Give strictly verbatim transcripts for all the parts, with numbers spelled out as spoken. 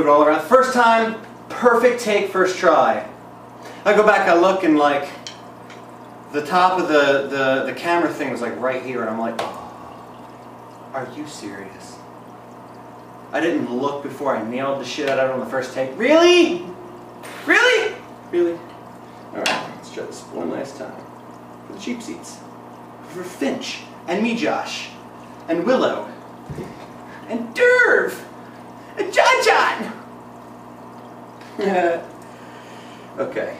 we roll around. First time, perfect take, first try. I go back, I look, and like the top of the, the, the camera thing was like right here, and I'm like, oh, are you serious? I didn't look before I nailed the shit out of it on the first take. Really? Really? Really? Alright, let's try this one last time. For the cheap seats. For Finch, and me Josh, and Willow, and Derv, and John John! Okay.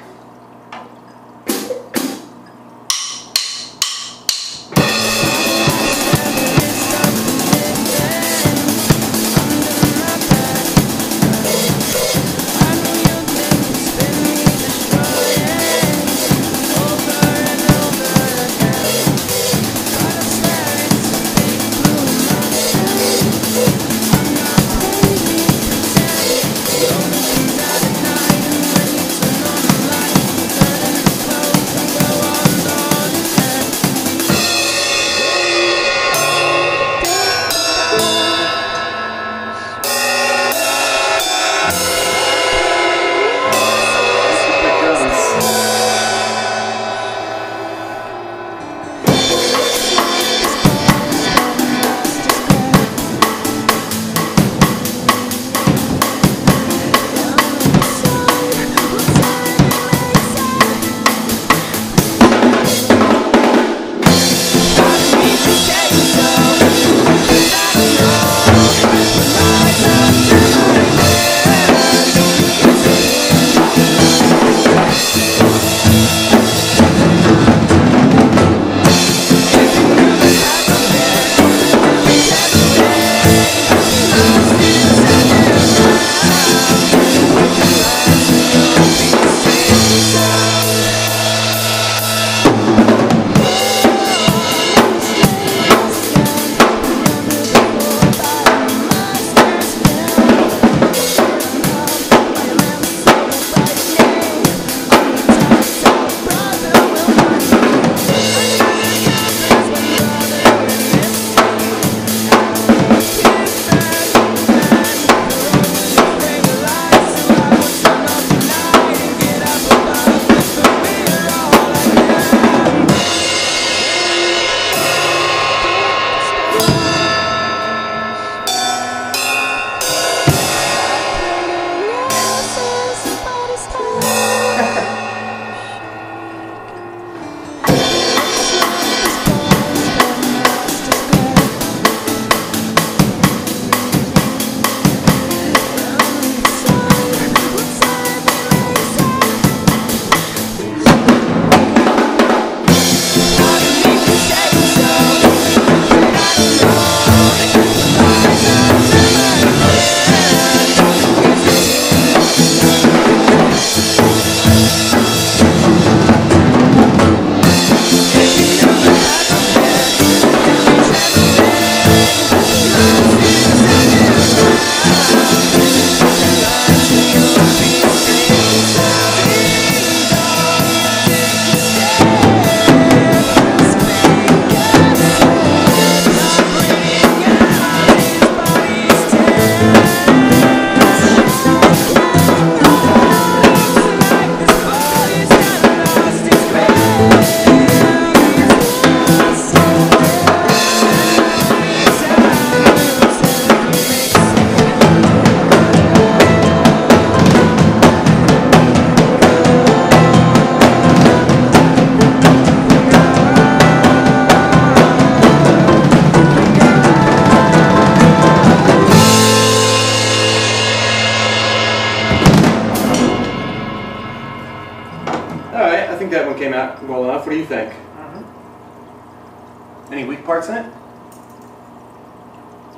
I think that one came out well enough. What do you think? Mm-hmm. Any weak parts in it?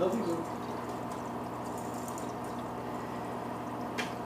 No,